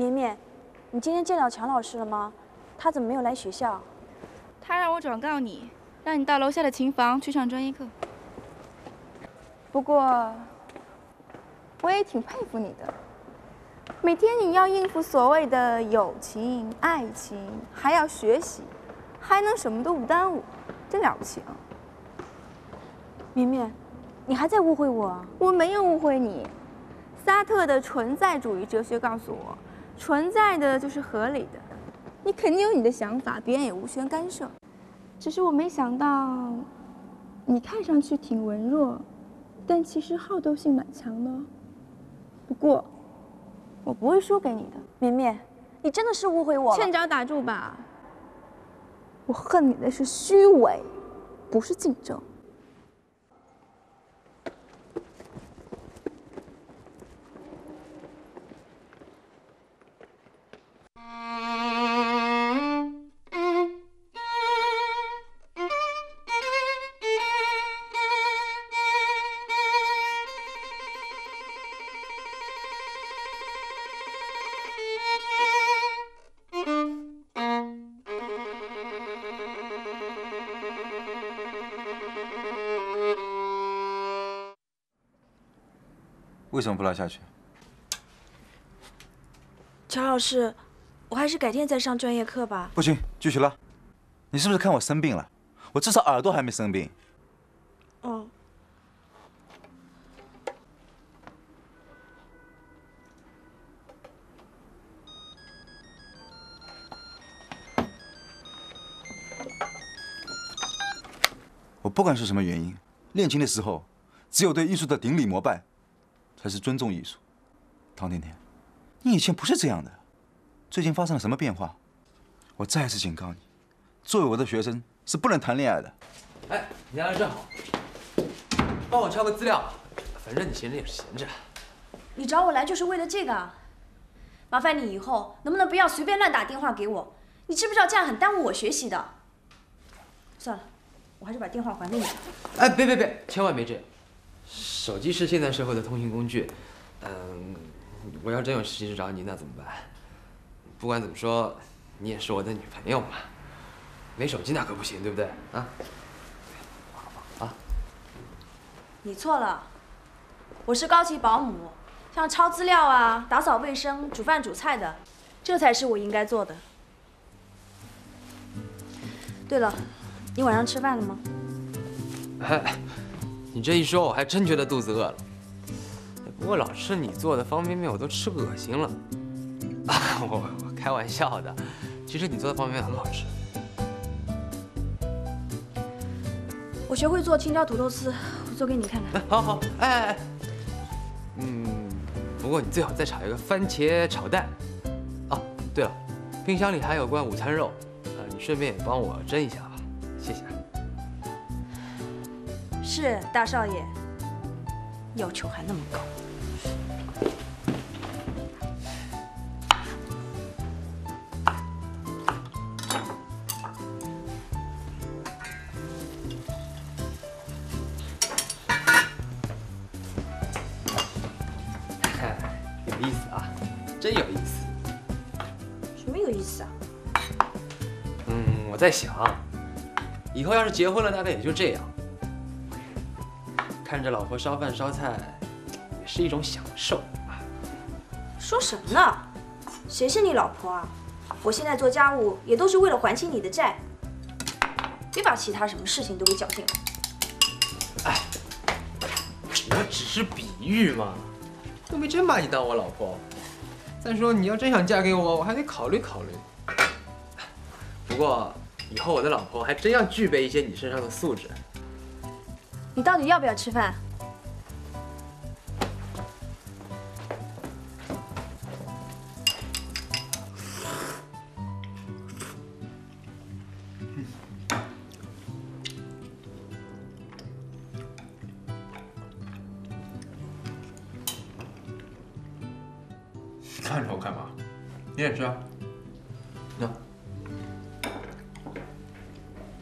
绵绵，你今天见到强老师了吗？他怎么没有来学校？他让我转告你，让你到楼下的琴房去上专业课。不过，我也挺佩服你的。 每天你要应付所谓的友情、爱情，还要学习，还能什么都不耽误，真了不起啊！绵绵，你还在误会我啊？我没有误会你。萨特的存在主义哲学告诉我，存在的就是合理的。你肯定有你的想法，别人也无权干涉。只是我没想到，你看上去挺文弱，但其实好斗性蛮强的。不过。 我不会输给你的，绵绵，你真的是误会我了。趁早打住吧。我恨你的是虚伪，不是竞争。为什么不拉下去？乔老师，我还是改天再上专业课吧。不行，继续拉。你是不是看我生病了？我至少耳朵还没生病。哦。我不管是什么原因，练琴的时候，只有对艺术的顶礼膜拜。 才是尊重艺术。唐甜甜，你以前不是这样的，最近发生了什么变化？我再次警告你，作为我的学生是不能谈恋爱的。哎，你来了正好，帮我抄个资料，反正你闲着也是闲着。你找我来就是为了这个啊？麻烦你以后能不能不要随便乱打电话给我？你知不知道这样很耽误我学习的？算了，我还是把电话还给你。哎，别，千万别这样。 手机是现代社会的通信工具，我要真有事情找你，那怎么办？不管怎么说，你也是我的女朋友嘛，没手机那可不行，对不对啊？啊？你错了，我是高级保姆，像抄资料啊、打扫卫生、煮饭煮菜的，这才是我应该做的。对了，你晚上吃饭了吗？哎。 你这一说，我还真觉得肚子饿了。不过老吃你做的方便面，我都吃恶心了。啊，我开玩笑的，其实你做的方便面很好吃。我学会做青椒土豆丝，我做给你看看。好，哎，不过你最好再炒一个番茄炒蛋。啊，对了，冰箱里还有罐午餐肉，你顺便也帮我蒸一下吧，谢谢。 是大少爷，要求还那么高。有意思啊，真有意思。什么有意思啊？我在想，以后要是结婚了，大概也就这样。 看着老婆烧饭烧菜，也是一种享受。说什么呢？谁是你老婆啊？我现在做家务也都是为了还清你的债，别把其他什么事情都给搅进来。哎，我只是比喻嘛，又没真把你当我老婆。再说你要真想嫁给我，我还得考虑考虑。不过以后我的老婆还真要具备一些你身上的素质。 你到底要不要吃饭？你看着我干嘛？你也吃啊？那，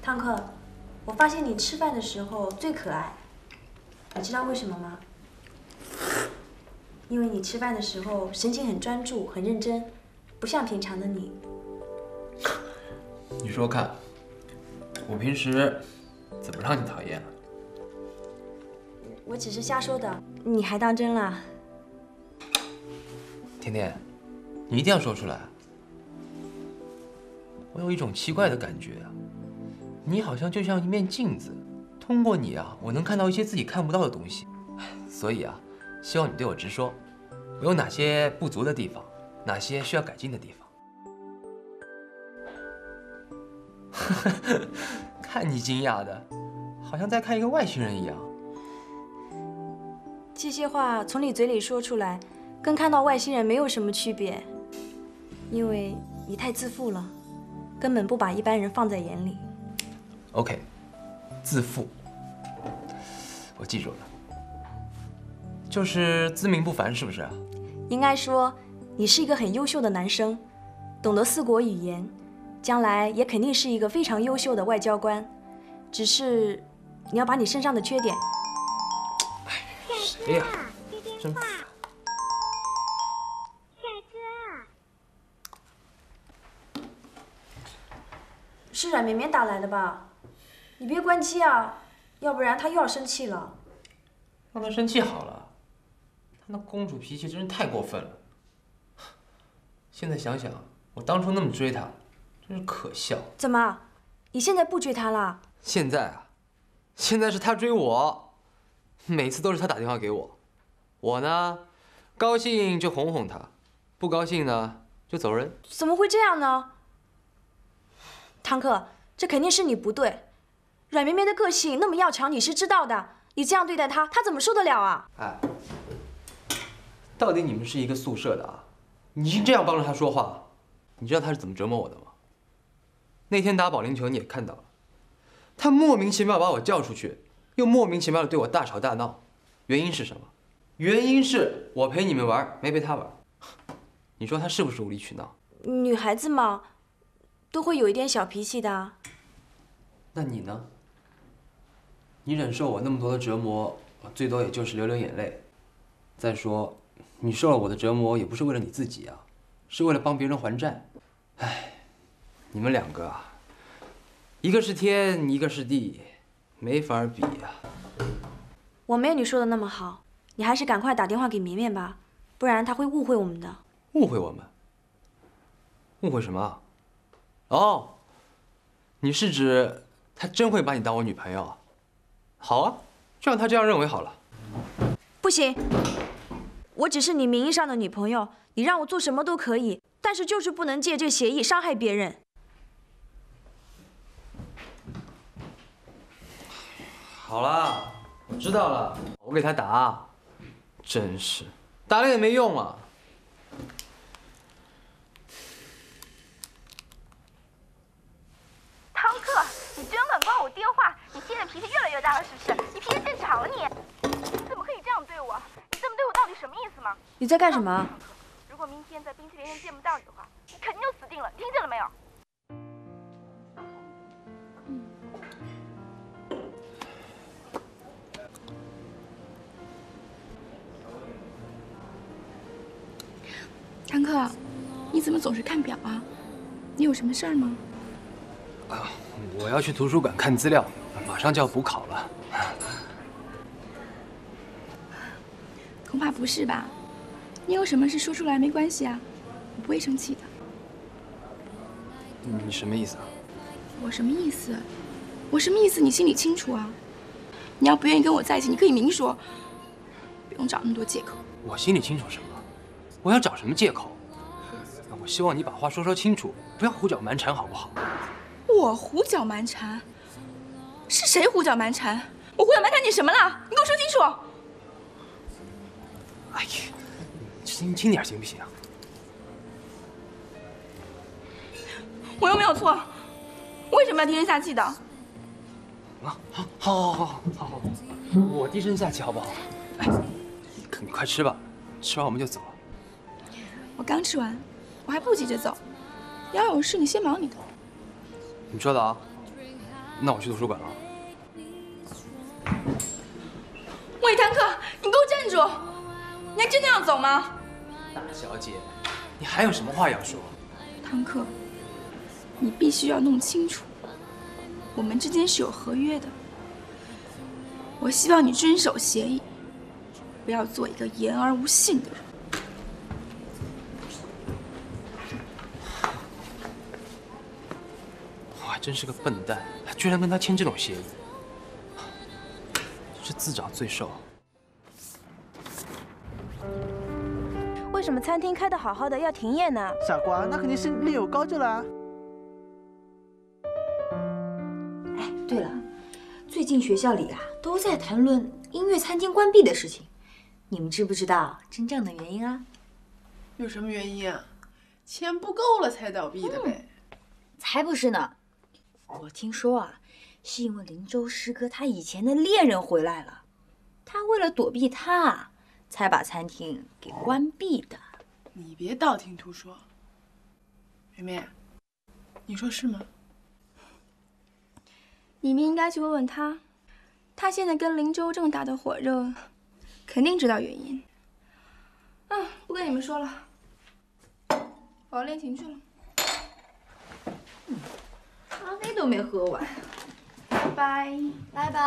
汤克。 我发现你吃饭的时候最可爱，你知道为什么吗？因为你吃饭的时候神情很专注、很认真，不像平常的你。你说看，我平时怎么让你讨厌了？我只是瞎说的，你还当真了？甜甜，你一定要说出来。我有一种奇怪的感觉啊，你好像就像一面镜子，通过你啊，我能看到一些自己看不到的东西。所以啊，希望你对我直说，我有哪些不足的地方，哪些需要改进的地方。 看你惊讶的，好像在看一个外星人一样。这些话从你嘴里说出来，跟看到外星人没有什么区别，因为你太自负了，根本不把一般人放在眼里。OK， 自负，我记住了，就是自命不凡，是不是？应该说，你是一个很优秀的男生，懂得4国语言。 将来也肯定是一个非常优秀的外交官，只是你要把你身上的缺点。哎，谁呀？真烦！夏哥，是阮绵绵打来的吧？你别关机啊，要不然她又要生气了。让她生气好了，她那公主脾气真是太过分了。现在想想，我当初那么追她。 真是可笑！怎么，你现在不追他了？现在啊，现在是他追我，每次都是他打电话给我，我呢，高兴就哄哄他，不高兴呢就走人。怎么会这样呢？堂客，这肯定是你不对。阮绵绵的个性那么要强，你是知道的，你这样对待她，她怎么受得了啊？哎，到底你们是一个宿舍的啊？你是这样帮着她说话，你知道她是怎么折磨我的吗？ 那天打保龄球你也看到了，他莫名其妙把我叫出去，又莫名其妙的对我大吵大闹，原因是什么？原因是我陪你们玩，没陪他玩。你说他是不是无理取闹？女孩子嘛，都会有一点小脾气的啊。那你呢？你忍受我那么多的折磨，最多也就是流流眼泪。再说，你受了我的折磨也不是为了你自己啊，是为了帮别人还债。唉。 你们两个啊，一个是天，一个是地，没法比呀。我没有你说的那么好，你还是赶快打电话给绵绵吧，不然她会误会我们的。误会我们？误会什么？哦，你是指她真会把你当我女朋友啊？好啊，就让她这样认为好了。不行，我只是你名义上的女朋友，你让我做什么都可以，但是就是不能借这协议伤害别人。 好了，我知道了，我给他打，真是打了也没用啊。汤克，你真敢挂我电话！你现在脾气越来越大了，是不是？你脾气变差了你？你怎么可以这样对我？你这么对我到底什么意思吗？你在干什么？如果明天在冰淇淋店见不到你的话，你肯定就死定了，你听见了没有？ 堂客，你怎么总是看表啊？你有什么事儿吗？啊，我要去图书馆看资料，马上就要补考了。恐怕不是吧？你有什么事说出来没关系啊，我不会生气的。你什么意思啊？我什么意思？我什么意思？你心里清楚啊。你要不愿意跟我在一起，你可以明说，不用找那么多借口。我心里清楚什么？ 我要找什么借口？我希望你把话说清楚，不要胡搅蛮缠，好不好？我胡搅蛮缠？是谁胡搅蛮缠？我胡搅蛮缠你什么了？你给我说清楚！哎呀，你轻点行不行啊？我又没有错，为什么要低声下气的？啊，好，我低声下气好不好？哎，你快吃吧，吃完我们就走了。 我刚吃完，我还不急着走。要有事你先忙你的。你说的啊，那我去图书馆了。喂，堂客，你给我站住！你还真的要走吗？大小姐，你还有什么话要说？康克，你必须要弄清楚，我们之间是有合约的。我希望你遵守协议，不要做一个言而无信的人。 真是个笨蛋，居然跟他签这种协议，是自找罪受。为什么餐厅开得好好的要停业呢？傻瓜，那肯定是另有高就啦。哎，对了，最近学校里啊都在谈论音乐餐厅关闭的事情，你们知不知道真正的原因啊？有什么原因啊？钱不够了才倒闭的呗？才不是呢。 我听说啊，是因为林州师哥他以前的恋人回来了，他为了躲避他，才把餐厅给关闭的。你别道听途说，梅梅，你说是吗？你们应该去问问他，他现在跟林州正打得火热，肯定知道原因。嗯，不跟你们说了，我要练琴去了。 咖啡都没喝完，拜拜拜拜。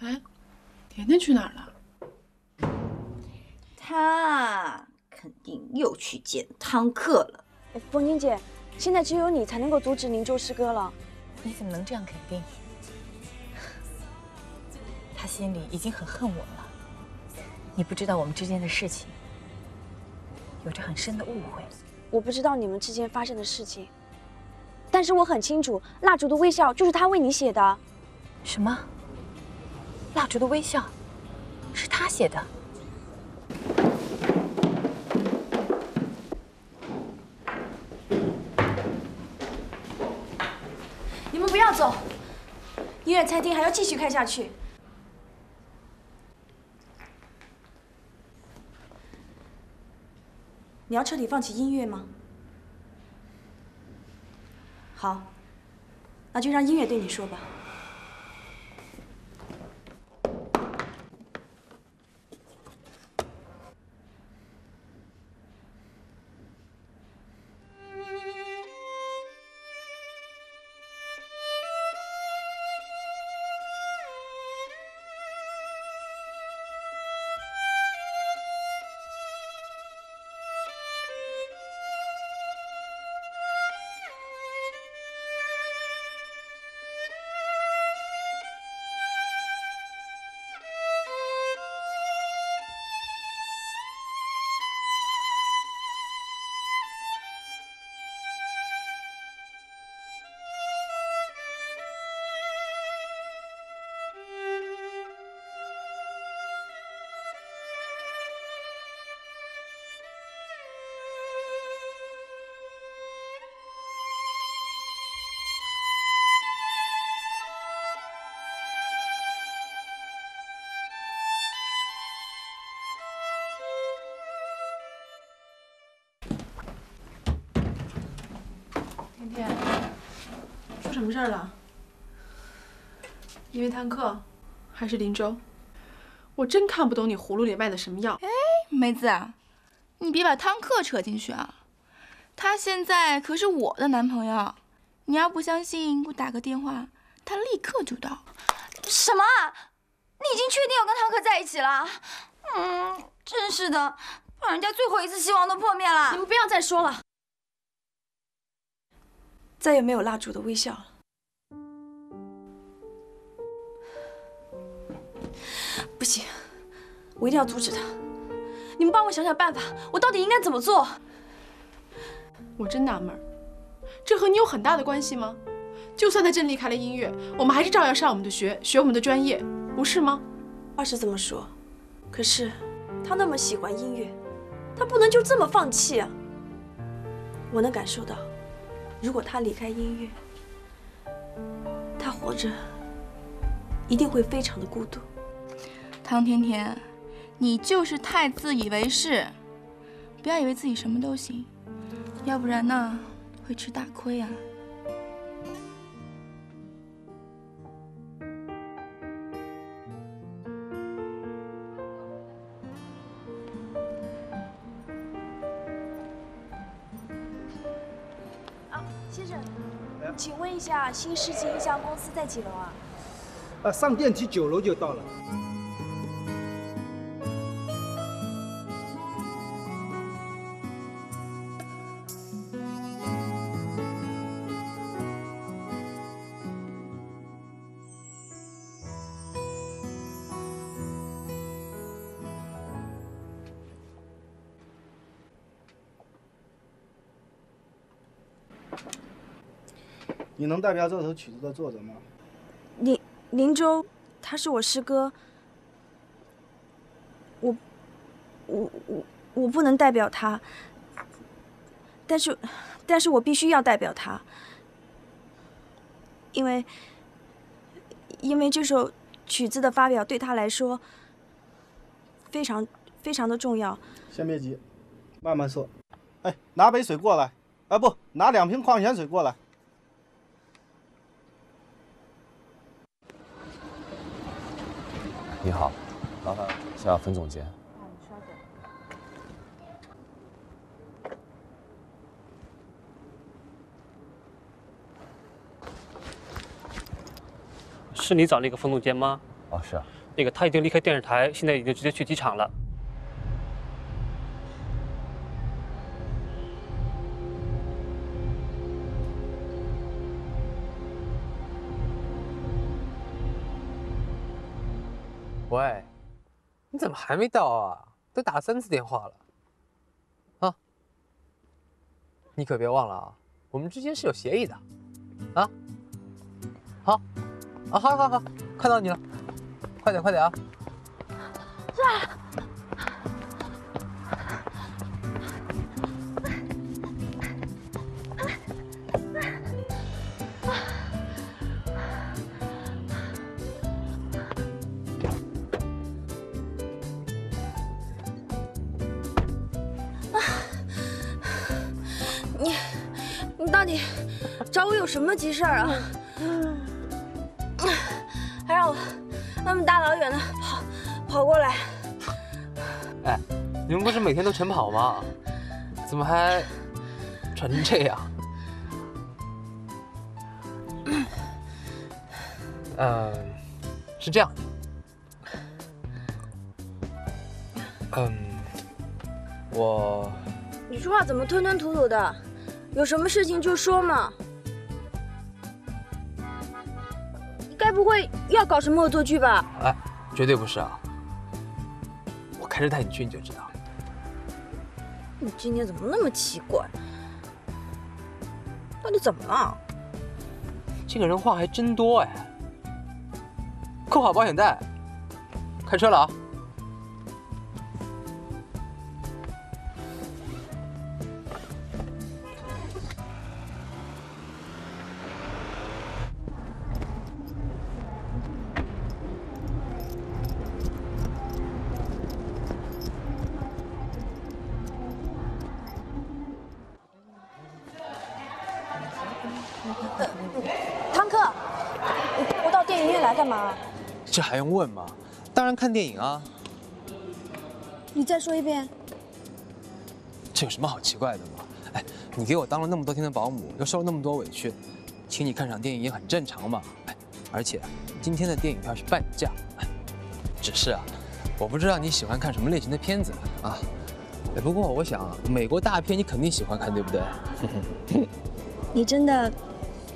哎，甜甜去哪儿了？她肯定又去见汤克了。哎，冯宁姐，现在只有你才能够阻止林州师哥了。你怎么能这样肯定？他心里已经很恨我了。你不知道我们之间的事情，有着很深的误会。 我不知道你们之间发生的事情，但是我很清楚，《蜡烛的微笑》就是他为你写的。什么？《蜡烛的微笑》是他写的？你们不要走，音乐餐厅还要继续开下去。你要彻底放弃音乐吗？好，那就让音乐对你说吧。甜甜，出什么事儿了？因为贪客，还是林州？我真看不懂你葫芦里卖的什么药。哎，梅子，你别把贪客扯进去啊！他现在可是我的男朋友，你要不相信，给我打个电话，他立刻就到。什么？你已经确定要跟贪客在一起了？嗯，真是的，把人家最后一次希望都破灭了。你们不要再说了。 再也没有蜡烛的微笑了。不行，我一定要阻止他。你们帮我想想办法，我到底应该怎么做？我真纳闷，这和你有很大的关系吗？就算他真离开了音乐，我们还是照样上我们的学，学我们的专业，不是吗？话是这么说，可是他那么喜欢音乐，他不能就这么放弃啊！我能感受到。 如果他离开音乐，他活着一定会非常的孤独。唐甜甜，你就是太自以为是，不要以为自己什么都行，要不然呢会吃大亏啊。先生，请问一下，新世纪音像公司在几楼啊？上电梯9楼就到了。 你能代表这首曲子的作者吗？林州，他是我师哥。我不能代表他，但是我必须要代表他，因为这首曲子的发表对他来说非常的重要。先别急，慢慢说。哎，拿杯水过来。哎，不，拿2瓶矿泉水过来。 你好，麻烦一下冯总监。嗯，稍等。是你找那个冯总监吗？哦，是啊。那个他已经离开电视台，现在已经直接去机场了。喂，你怎么还没到啊？都打3次电话了，啊！你可别忘了啊，我们之间是有协议的，啊！好，啊，好，看到你了，快点啊！什么急事儿啊！还让我那么大老远的跑过来。哎，你们不是每天都晨跑吗？怎么还喘成这样？是这样的。我……你说话怎么吞吞吐吐的？有什么事情就说嘛。 该不会要搞什么恶作剧吧？哎，绝对不是啊！我开车带你去，你就知道了。你今天怎么那么奇怪？到底怎么了？这个人话还真多哎！扣好保险带，开车了啊！这还用问吗？当然看电影啊！你再说一遍。这有什么好奇怪的吗？哎，你给我当了那么多天的保姆，又受了那么多委屈，请你看场电影也很正常嘛。哎，而且今天的电影票是半价。哎，只是啊，我不知道你喜欢看什么类型的片子啊。哎，不过我想美国大片你肯定喜欢看，对不对？你真的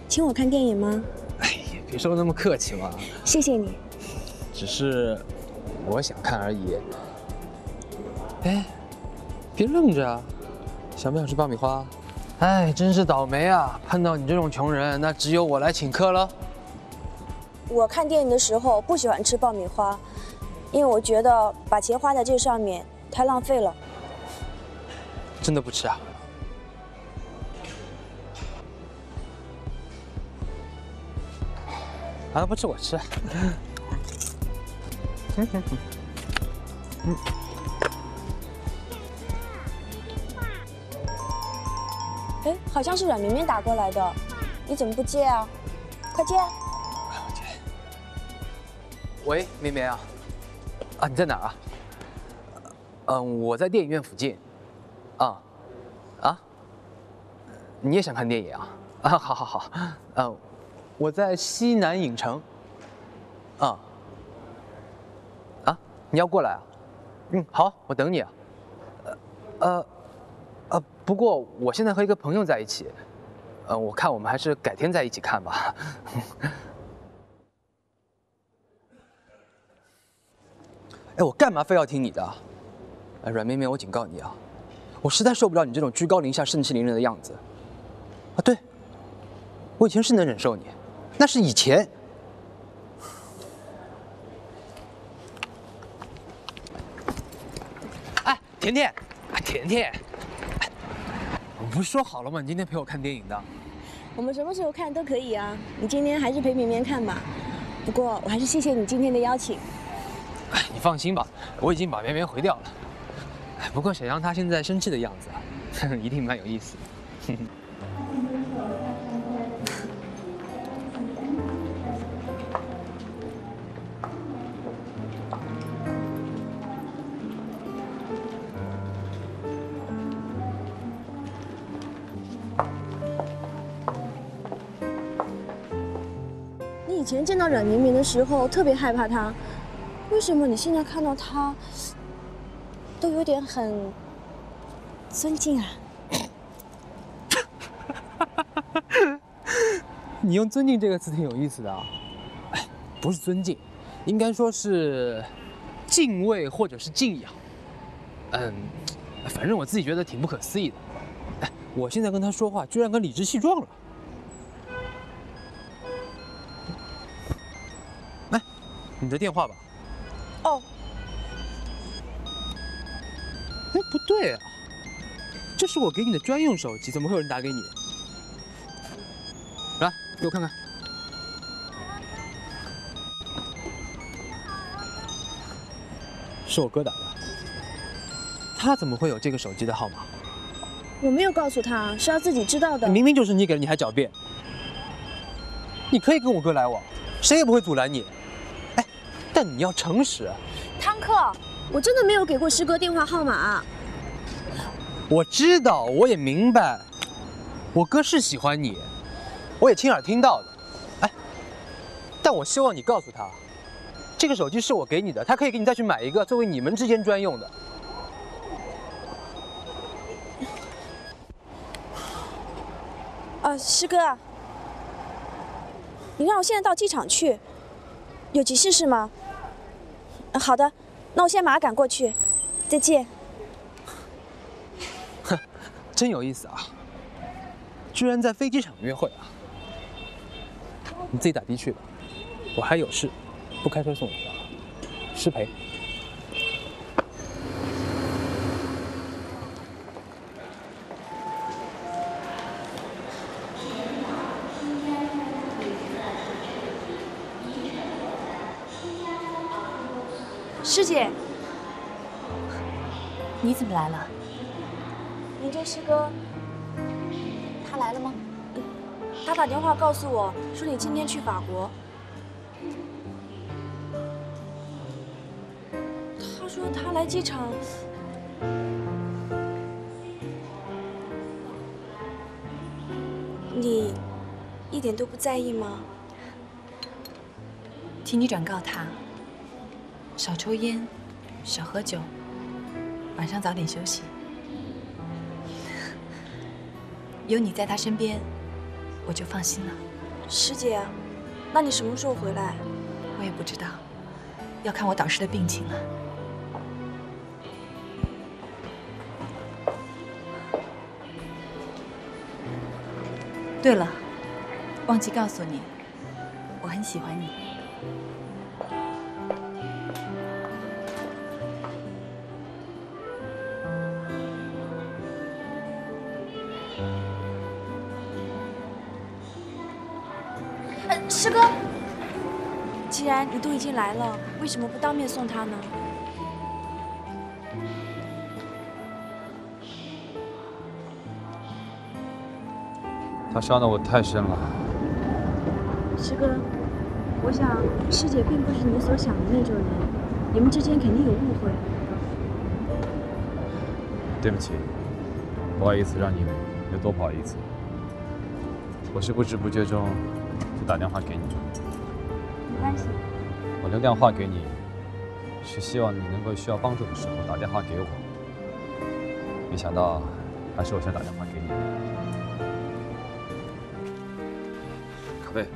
请我看电影吗？哎呀，别说那么客气嘛。谢谢你。 只是我想看而已。哎，别愣着啊！想不想吃爆米花？哎，真是倒霉啊！碰到你这种穷人，那只有我来请客了。我看电影的时候不喜欢吃爆米花，因为我觉得把钱花在这上面太浪费了。真的不吃啊？啊，不吃我吃。嗯，哎，好像是阮明明打过来的，你怎么不接啊？快接！我接。喂，明明啊，你在哪儿啊？我在电影院附近。啊，你也想看电影啊？啊，好好好，我在西南影城。啊，啊，你要过来啊？嗯，好，我等你啊。不过我现在和一个朋友在一起，我看我们还是改天在一起看吧。哎，我干嘛非要听你的？哎，阮绵绵，我警告你啊，我实在受不了你这种居高临下、盛气凌人的样子。啊，对，我以前是能忍受你，那是以前。 甜甜，甜甜，我们不是说好了吗？你今天陪我看电影的。我们什么时候看都可以啊，你今天还是陪绵绵看吧。不过我还是谢谢你今天的邀请。哎，你放心吧，我已经把绵绵回掉了。哎，不过谁让她现在生气的样子啊，呵呵，一定蛮有意思。呵呵 以前见到阮绵绵的时候特别害怕她，为什么你现在看到她都有点很尊敬啊？你用“尊敬”这个词挺有意思的啊！哎，不是尊敬，应该说是敬畏或者是敬仰。嗯，反正我自己觉得挺不可思议的。哎，我现在跟她说话，居然跟理直气壮了。 你的电话吧。哦。哎，不对啊，这是我给你的专用手机，怎么会有人打给你？来，给我看看。是我哥打的。他怎么会有这个手机的号码？我没有告诉他，是他自己知道的。明明就是你给了，你还狡辩。你可以跟我哥来往，谁也不会阻拦你。 但你要诚实，汤克，我真的没有给过师哥电话号码啊。我知道，我也明白，我哥是喜欢你，我也亲耳听到的。哎，但我希望你告诉他，这个手机是我给你的，他可以给你再去买一个作为你们之间专用的。师哥，你让我现在到机场去，有急事是吗？ 好的，那我现在马上赶过去，再见。哼，真有意思啊，居然在飞机场约会啊！你自己打的去吧，我还有事，不开车送你了，失陪。师姐，你怎么来了？您这师哥，他来了吗？他打电话告诉我说你今天去法国。他说他来机场。你一点都不在意吗？请你转告他。 少抽烟，少喝酒，晚上早点休息。有你在他身边，我就放心了。师姐，那你什么时候回来？我也不知道，要看我导师的病情了。对了，忘记告诉你，我很喜欢你。 师哥，既然你都已经来了，为什么不当面送他呢？他伤得我太深了。师哥，我想师姐并不是你所想的那种人，你们之间肯定有误会。对不起，不好意思让你又多跑一次。我是不知不觉中就打电话给你。没关系。我留电话给你，是希望你能够需要帮助的时候打电话给我。没想到，还是我先打电话给你。咖啡。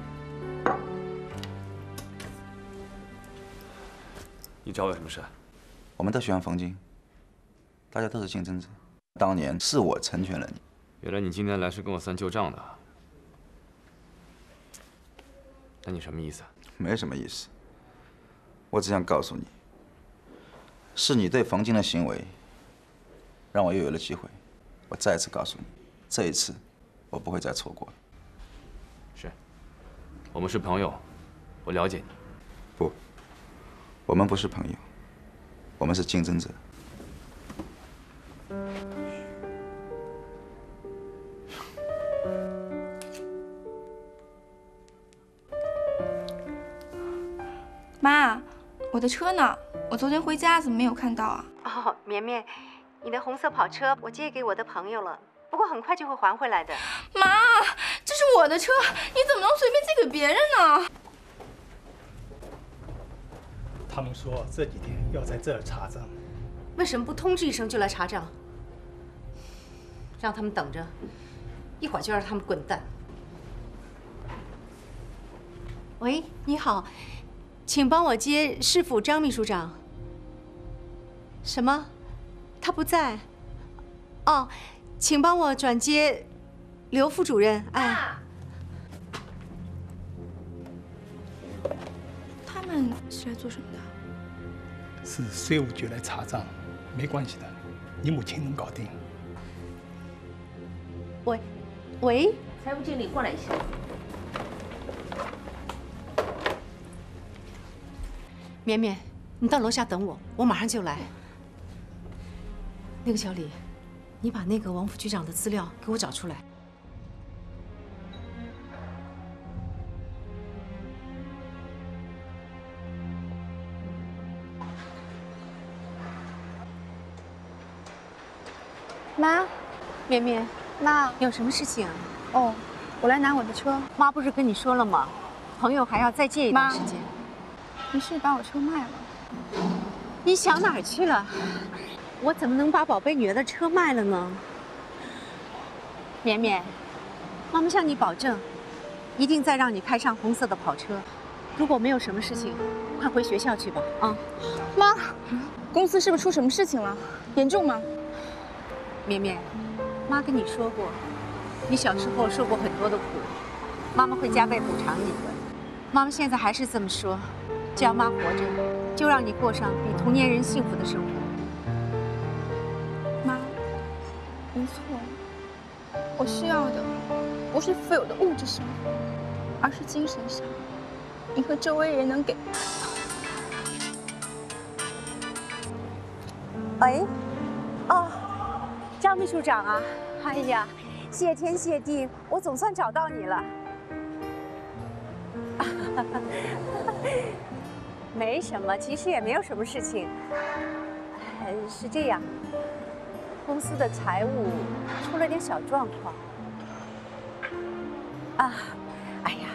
你找我有什么事？我们都喜欢冯京，大家都是竞争者。当年是我成全了你。 原来你今天来是跟我三旧账的，啊，那你什么意思？啊？没什么意思，我只想告诉你，是你对冯京的行为，让我又有了机会。我再次告诉你，这一次我不会再错过了。是，我们是朋友，我了解你。不，我们不是朋友，我们是竞争者。 妈，我的车呢？我昨天回家怎么没有看到啊？哦，绵绵，你的红色跑车我借给我的朋友了，不过很快就会还回来的。妈，这是我的车，你怎么能随便借给别人呢？他们说这几天要在这儿查账，为什么不通知一声就来查账？让他们等着，一会儿就让他们滚蛋。喂，你好。 请帮我接市府张秘书长。什么？他不在。哦，请帮我转接刘副主任。哎，他们是来做什么的？是税务局来查账，没关系的，你母亲能搞定。喂，喂，财务经理过来一下。 绵绵，你到楼下等我，我马上就来。那个小李，你把那个王副局长的资料给我找出来。妈，绵绵，妈，有什么事情啊？哦，我来拿我的车。妈不是跟你说了吗？朋友还要再借一段时间。 你是把我车卖了？你想哪儿去了？我怎么能把宝贝女儿的车卖了呢？绵绵，妈妈向你保证，一定再让你开上红色的跑车。如果没有什么事情，快回学校去吧。啊，妈，公司是不是出什么事情了？严重吗？绵绵，妈跟你说过，你小时候受过很多的苦，妈妈会加倍补偿你的。妈妈现在还是这么说。 只要妈活着，就让你过上比同年人幸福的生活。妈，您错了，我需要的不是富有的物质生活，而是精神上。你和周围人能给。喂，哦，张秘书长啊，哎呀，谢天谢地，我总算找到你了。没什么，其实也没有什么事情。是这样，公司的财务出了点小状况。啊，哎呀，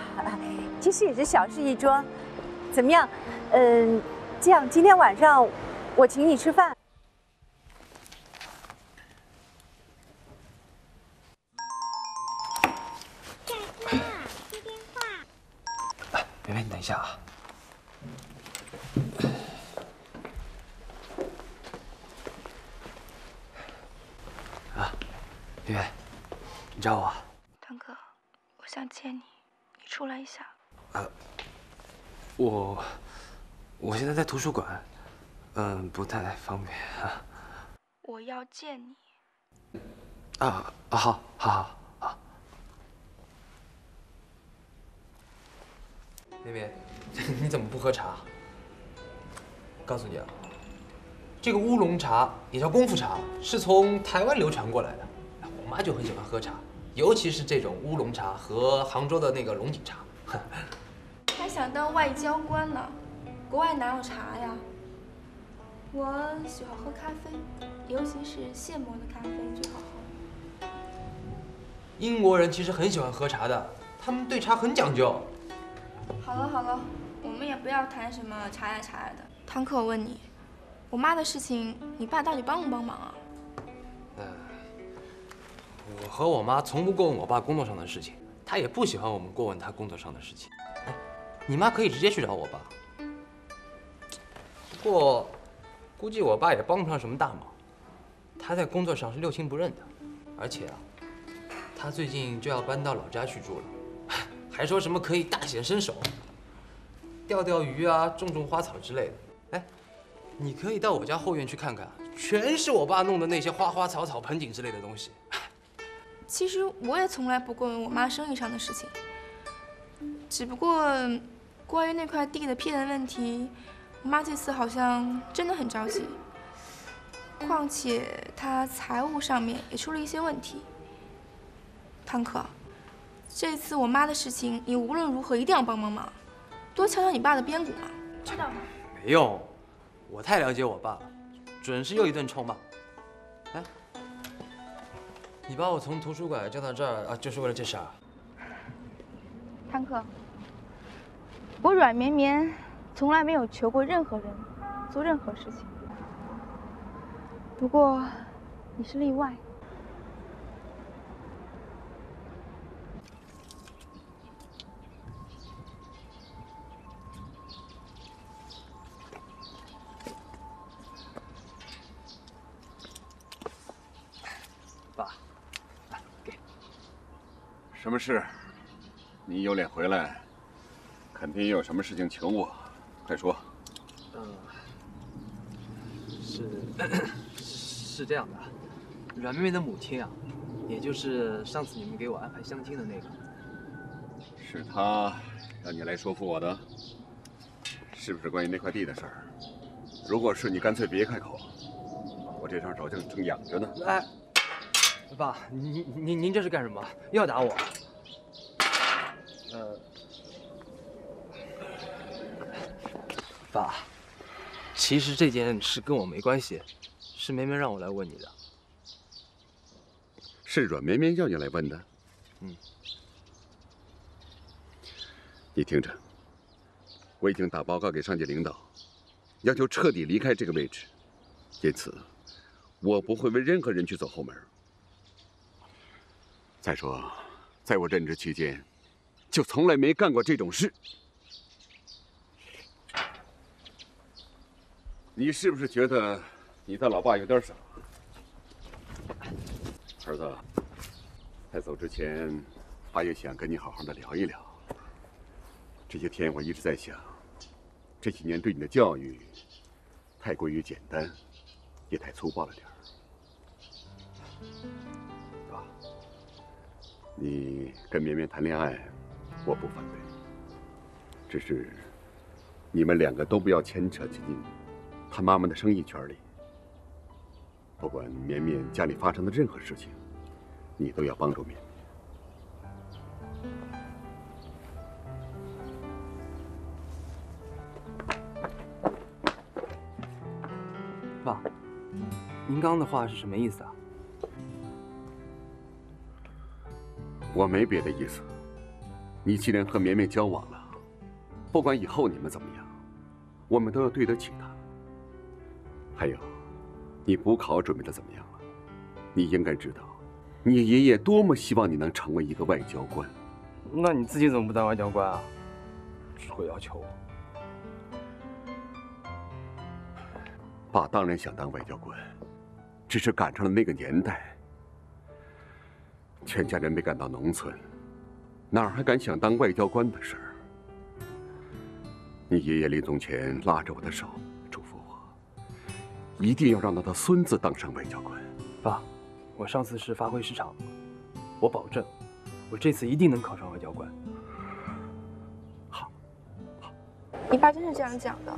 其实也是小事一桩。怎么样？这样今天晚上我请你吃饭。大哥，接电话。梅梅，你等一下啊。 月，你找我？堂哥，我想见你，你出来一下。我现在在图书馆，不太方便啊。我要见你。好。妹妹，你怎么不喝茶？我告诉你啊，这个乌龙茶也叫功夫茶，是从台湾流传过来的。 我妈就很喜欢喝茶，尤其是这种乌龙茶和杭州的那个龙井茶。还想当外交官呢？国外哪有茶呀？我喜欢喝咖啡，尤其是现磨的咖啡最好喝。英国人其实很喜欢喝茶的，他们对茶很讲究。好了好了，我们也不要谈什么茶呀茶呀的。堂客，我问你，我妈的事情，你爸到底帮不帮忙啊？我和我妈从不过问我爸工作上的事情，她也不喜欢我们过问她工作上的事情。哎，你妈可以直接去找我爸。不过，估计我爸也帮不上什么大忙，他在工作上是六亲不认的，而且啊。 他最近就要搬到老家去住了，还说什么可以大显身手，钓钓鱼啊，种种花草之类的。哎，你可以到我家后院去看看，全是我爸弄的那些花花草草、盆景之类的东西。其实我也从来不过问我妈生意上的事情，只不过关于那块地的批人问题，我妈这次好像真的很着急。况且她财务上面也出了一些问题。 堂客，这次我妈的事情，你无论如何一定要帮帮忙，多瞧瞧你爸的边鼓嘛，知道吗？没用，我太了解我爸了，准是又一顿臭骂。哎，你把我从图书馆叫到这儿啊，就是为了这事啊？堂客，我阮绵绵从来没有求过任何人做任何事情，不过你是例外。 什么事？你有脸回来，肯定有什么事情求我，快说。是这样的，阮妹妹的母亲啊，也就是上次你们给我安排相亲的那个，是她让你来说服我的，是不是关于那块地的事儿？如果是你，干脆别开口，我这张手正痒着呢。哎。 爸，您这是干什么？又要打我？爸，其实这件事跟我没关系，是绵绵让我来问你的。是阮绵绵叫你来问的。嗯。你听着，我已经打报告给上级领导，要求彻底离开这个位置，因此，我不会为任何人去走后门。 再说，在我任职期间，就从来没干过这种事。你是不是觉得你的老爸有点傻？儿子，在走之前，爸也想跟你好好的聊一聊。这些天我一直在想，这几年对你的教育，太过于简单，也太粗暴了点儿。 你跟绵绵谈恋爱，我不反对。只是你们两个都不要牵扯进他妈妈的生意圈里。不管绵绵家里发生的任何事情，你都要帮助绵绵。爸，您刚刚的话是什么意思啊？ 我没别的意思，你既然和绵绵交往了，不管以后你们怎么样，我们都要对得起她。还有，你补考准备的怎么样了？你应该知道，你爷爷多么希望你能成为一个外交官。那你自己怎么不当外交官啊？只会要求我。爸当然想当外交官，只是赶上了那个年代。 全家人被赶到农村，哪还敢想当外交官的事儿？你爷爷临终前拉着我的手，嘱咐我，一定要让他的孙子当上外交官。爸，我上次是发挥失常，我保证，我这次一定能考上外交官。好，好。你爸真是这样讲的？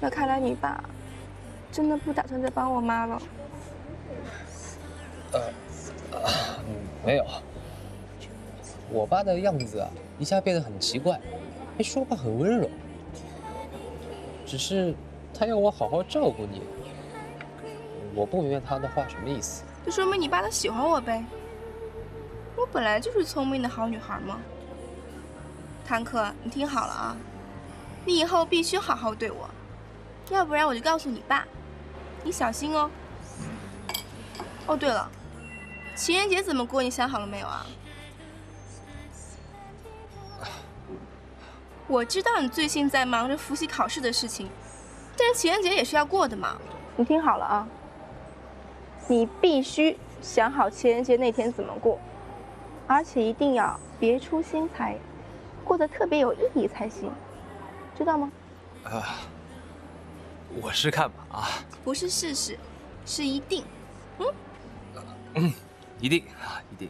那看来你爸真的不打算再帮我妈了。 没有。我爸的样子啊，一下变得很奇怪，说话很温柔。只是他要我好好照顾你，我不明白他的话什么意思。就说明你爸他喜欢我呗。我本来就是聪明的好女孩嘛。坦克，你听好了啊，你以后必须好好对我，要不然我就告诉你爸，你小心哦。哦，对了，情人节怎么过你想好了没有啊？ 我知道你最近在忙着复习考试的事情，但是情人节也是要过的嘛。你听好了啊，你必须想好情人节那天怎么过，而且一定要别出心裁，过得特别有意义才行，知道吗？我试看吧啊，不是试试，是一定。嗯，一定啊，一定。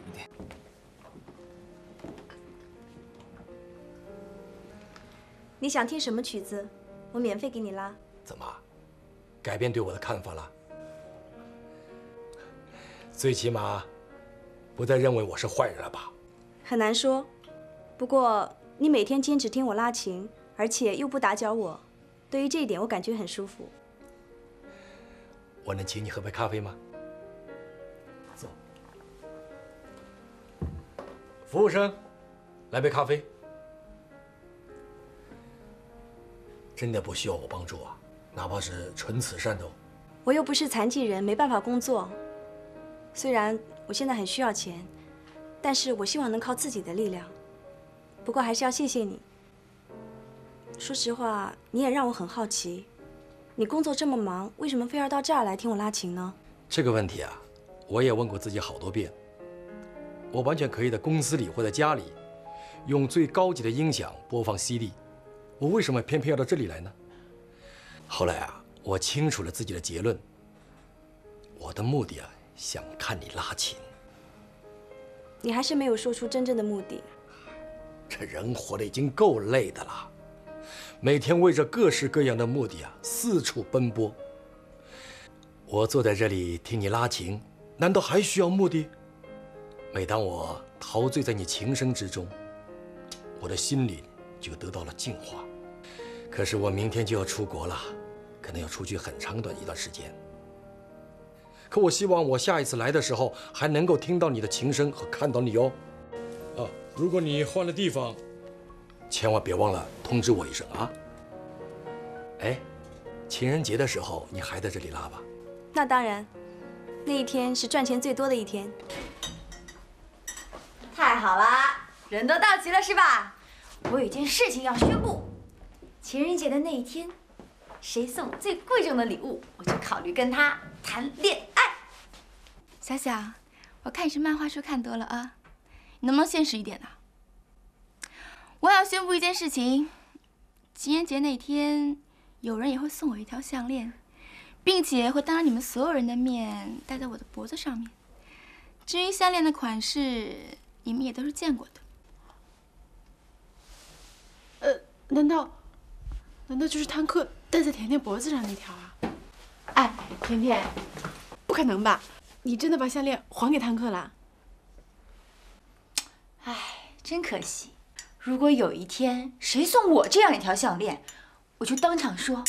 你想听什么曲子？我免费给你拉。怎么，改变对我的看法了？最起码，不再认为我是坏人了吧？很难说，不过你每天坚持听我拉琴，而且又不打搅我，对于这一点我感觉很舒服。我能请你喝杯咖啡吗？走。服务生，来杯咖啡。 真的不需要我帮助啊，哪怕是纯慈善的哦。我又不是残疾人，没办法工作。虽然我现在很需要钱，但是我希望能靠自己的力量。不过还是要谢谢你。说实话，你也让我很好奇，你工作这么忙，为什么非要到这儿来听我拉琴呢？这个问题啊，我也问过自己好多遍。我完全可以在公司里或者家里，用最高级的音响播放 CD。 我为什么偏偏要到这里来呢？后来啊，我清楚了自己的结论。我的目的啊，想看你拉琴。你还是没有说出真正的目的。这人活得已经够累的了，每天为着各式各样的目的啊，四处奔波。我坐在这里听你拉琴，难道还需要目的？每当我陶醉在你琴声之中，我的心里 就得到了净化，可是我明天就要出国了，可能要出去很长短一段时间。可我希望我下一次来的时候还能够听到你的琴声和看到你哦。啊，如果你换了地方，千万别忘了通知我一声啊。哎，情人节的时候你还在这里拉吧？那当然，那一天是赚钱最多的一天。太好了，人都到齐了是吧？ 我有一件事情要宣布，情人节的那一天，谁送最贵重的礼物，我就考虑跟他谈恋爱。小小，我看你是漫画书看多了啊，你能不能现实一点呢？我要宣布一件事情，情人节那天，有人也会送我一条项链，并且会当着你们所有人的面戴在我的脖子上面。至于项链的款式，你们也都是见过的。 难道就是坦克戴在甜甜脖子上那条啊？哎，甜甜，不可能吧？你真的把项链还给坦克了？哎，真可惜。如果有一天谁送我这样一条项链，我就当场说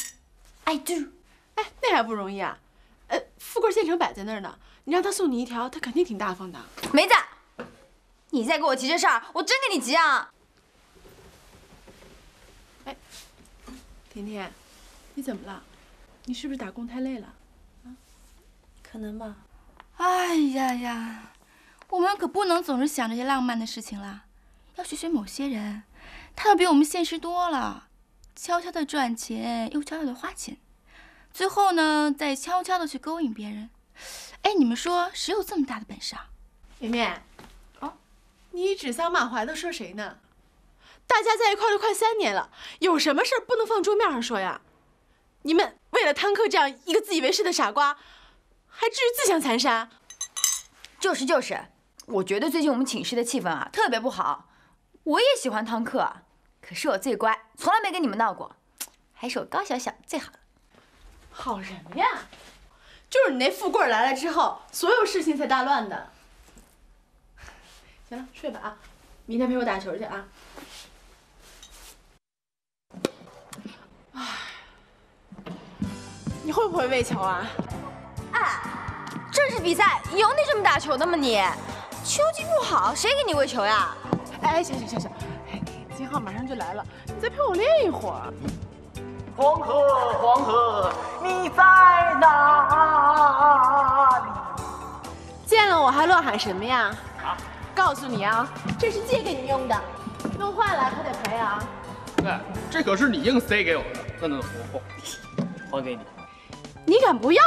I do。哎，那还不容易啊？富贵现成摆在那儿呢，你让他送你一条，他肯定挺大方的。梅子，你再给我急这事儿，我真跟你急啊！ 哎，甜甜，你怎么了？你是不是打工太累了？啊，可能吧。哎呀呀，我们可不能总是想这些浪漫的事情了，要学学某些人，他们比我们现实多了，悄悄的赚钱，又悄悄的花钱，最后呢，再悄悄的去勾引别人。哎，你们说谁有这么大的本事啊？甜甜，哦，你指桑骂槐的说谁呢？ 大家在一块儿都快3年了，有什么事儿不能放桌面上说呀？你们为了坦克这样一个自以为是的傻瓜，还至于自相残杀？就是，我觉得最近我们寝室的气氛啊特别不好。我也喜欢坦克，可是我最乖，从来没跟你们闹过，还是我高小小最好了。好人呀，就是你那富贵来了之后，所有事情才大乱的。行了，睡吧啊，明天陪我打球去啊。 你会不会喂球啊？哎，这是比赛，有你这么打球的吗你？球技不好，谁给你喂球呀？哎，行，哎，金浩马上就来了，你再陪我练一会儿。黄河，黄河，你在哪里？见了我还乱喊什么呀？啊！告诉你啊，这是借给你用的，弄坏了可得赔啊。哎，这可是你硬塞给我的，那我还给你。你敢不要？